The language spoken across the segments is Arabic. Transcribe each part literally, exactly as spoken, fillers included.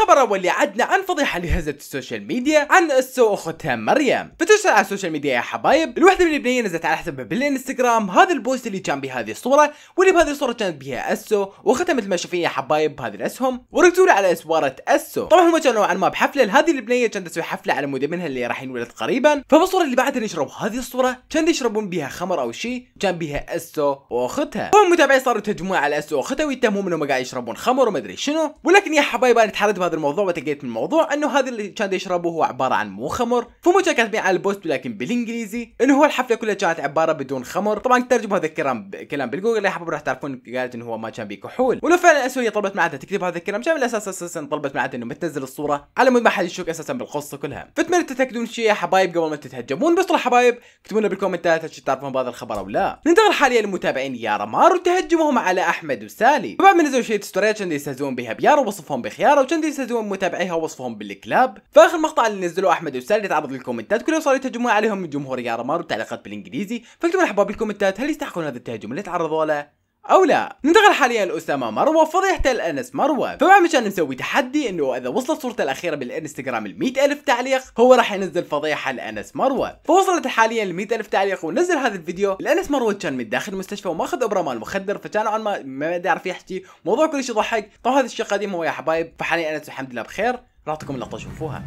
الخبر واللي عدنا عن فضيحه لهزت السوشيال ميديا عن أسو اختها مريم. فتشتغل على السوشيال ميديا يا حبايب، الوحده من البنيه نزلت على حسابها بالانستغرام هذا البوست اللي كان بهذه الصوره، واللي بهذه الصوره كانت بها أسو واختها مثل ما شايفين يا حبايب بهذه الاسهم، وركزوا لي على اسواره أسو. طبعا هم كانوا نوعا ما بحفله، هذه البنيه كانت تسوي حفله على مود منها اللي راح ينولد قريبا، فبالصوره اللي بعدها يشربوا هذه الصوره كان يشربون بها خمر او شيء، كان بها أسو واختها. هم متابعين صاروا يتهجمون على أسو واختها ويتهمون انهم قاعد يشربون خمر وما ادري شنو، ولكن يا حبايب انا تحررت بهذا الموضوع وتقيت من الموضوع انه هذا اللي كان يشربه هو عباره عن مو خمر، فمو كاتبين على البوست ولكن بالانجليزي انه هو الحفله كلها كانت عباره بدون خمر. طبعا ترجموا هذا الكلام كلام بالجوجل يا حبايب راح تعرفون قالت انه هو ما كان بيه كحول، ولو فعلا أسو هي طلبت معها تكتب هذا الكلام كان بالاساس اساسا طلبت معها انه ما تنزل الصوره على مود ما حد يشك اساسا بالقصه كلها. فاتمنى تتاكدون شيء يا حبايب قبل ما تتهجمون. بس يا حبايب اكتبوا لنا بالكومنتات عشان تعرفون بهذا الخبر او لا. ننتقل حاليا للمتابعين يارا مارو وتهجمهم على احمد وسالي، بعد ما نزلوا شيء ستوريات كانوا يستهزئون بها بيارا ووصفهم بخيارة وكانوا يستهزئون متابعيها ووصفهم بالكلاب. فاخر مقطع اللي نزلوه احمد وسالي تعرض للكومنتات كلهم صاروا يتهجمون عليهم من جمهور يارا مارو بتعليقات بالانجليزي، فاكتبوا لنا بالكومنتات هل يستحقون هذا التهجم اللي تعرضوا له او لا. ننتقل حاليا لأسامة مروه وفضيحته لأنس مروه، فبعد ما كان مسوي تحدي انه اذا وصلت صورته الاخيره بالانستغرام ال مئة ألف تعليق هو راح ينزل فضيحه لأنس مروه، فوصلت حاليا ل مئة ألف تعليق ونزل هذا الفيديو. لأنس مروه كان من داخل المستشفى وماخذ ابره مال مخدر، فكان عن ما ما يعرف يحكي، موضوع كلش يضحك، طبعا هذا الشيء قديم هو يا حبايب. فحاليا أنس الحمد لله بخير، راح اعطيكم لقطه شوفوها.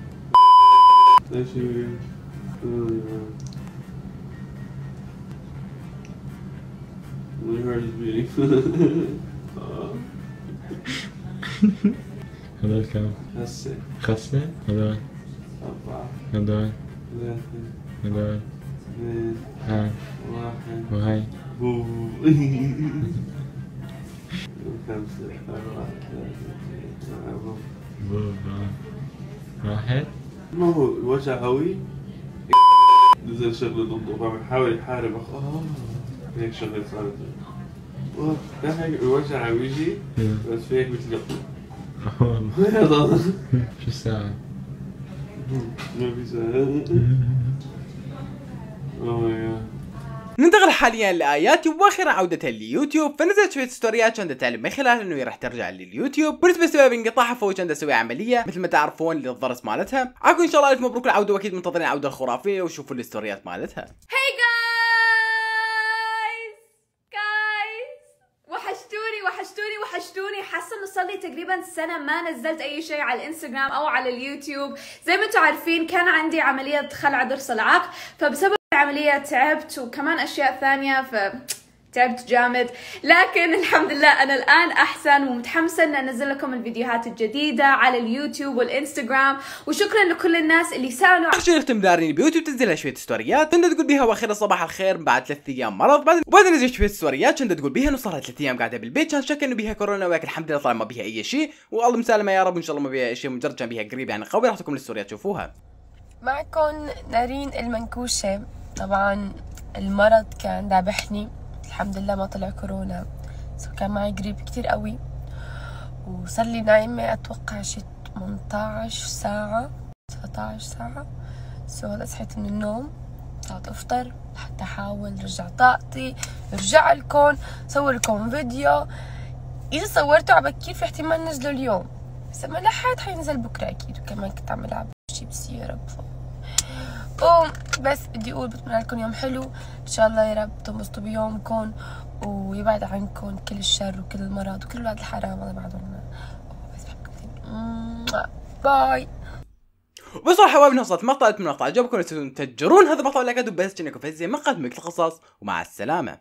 My heart is beating. Hello, Cam. That's it. Khasne. Hello. Papa. Hello. Hello. Hello. Hi. Hi. Hi. Boo. Come sit. I want to. I will. Boo. راحت. ما هو وجع قوي. نزل شغله ضده فبحاول يحارب أخاه. هيك شغله صارت اوه كان وجع وجهي بس فيك بتلقط والله شو الساعة؟ ما في ساعة اوه ماي جاد. ننتقل حاليا لآياتي واخيرا عودتها لليوتيوب، فنزلت شويه ستوريات كانت تعلم من خلالها انه راح ترجع لليوتيوب، بالنسبه لسبب انقطاعها فهو كانت تسوي عمليه مثل ما تعرفون للضرس مالتها. عاكم ان شاء الله الف مبروك العوده، واكيد منتظرين العوده الخرافيه وشوفوا الستوريات مالتها. وحشتوني، حاسه انه صار لي تقريبا سنه ما نزلت اي شيء على الانستغرام او على اليوتيوب. زي ما انتم عارفين كان عندي عمليه خلع ضرس العاق، فبسبب العمليه تعبت وكمان اشياء ثانيه ف تعبت جامد، لكن الحمد لله أنا الآن أحسن ومتحمسة إن أنزل لكم الفيديوهات الجديدة على اليوتيوب والإنستغرام، وشكرا لكل الناس اللي سألوا. عشان نختم نارين بيوتي بتنزلها شوية ستوريات كنت تقول بيها واخيرا صباح الخير بعد ثلاث أيام مرض، بعد وبعد نزلت شوية ستوريات كنت تقول بيها إنه صار لها ثلاث أيام قاعدة بالبيت، كان شك إنه بيها كورونا ولكن الحمد لله طلع ما بيها أي شيء، والله مسالمة يا رب وإن شاء الله ما بيها أي شيء، مجرد كان بيها قريب يعني قوي. راح أعطيكم الستوريات تشوفوها. معكم نارين المنكوشة. طبعا المرض كان ذابحني، الحمد لله ما طلع كورونا، سو كان معي قريب كتير قوي وصار لي نايمة أتوقع شي ثمانية عشر ساعة تسعة عشر ساعة. سو هلا صحيت من النوم طلعت أفطر لحتى أحاول رجع طاقتي، رجع لكم صور لكم فيديو إذا صورته عبكير في احتمال نزله اليوم، بس ما لحد حينزل بكرة أكيد، وكمان كنت عم ألعب شي بس يا رب. بس بدي اقول بتمنى لكم يوم حلو ان شاء الله، يا رب تنبسطوا بيومكم ويبعد عنكم كل الشر وكل المرض وكل ولاد الحرام. الله يبعد عنا، بس بحبكم كثير، باي. وبصراحه حبايبنا وصلت مقطع، اتمنى المقطع عجبكم، لا تنسون تشجرون هذا المقطع ولايكات، وبس انكم في مقطع مملكة القصص، ومع السلامه.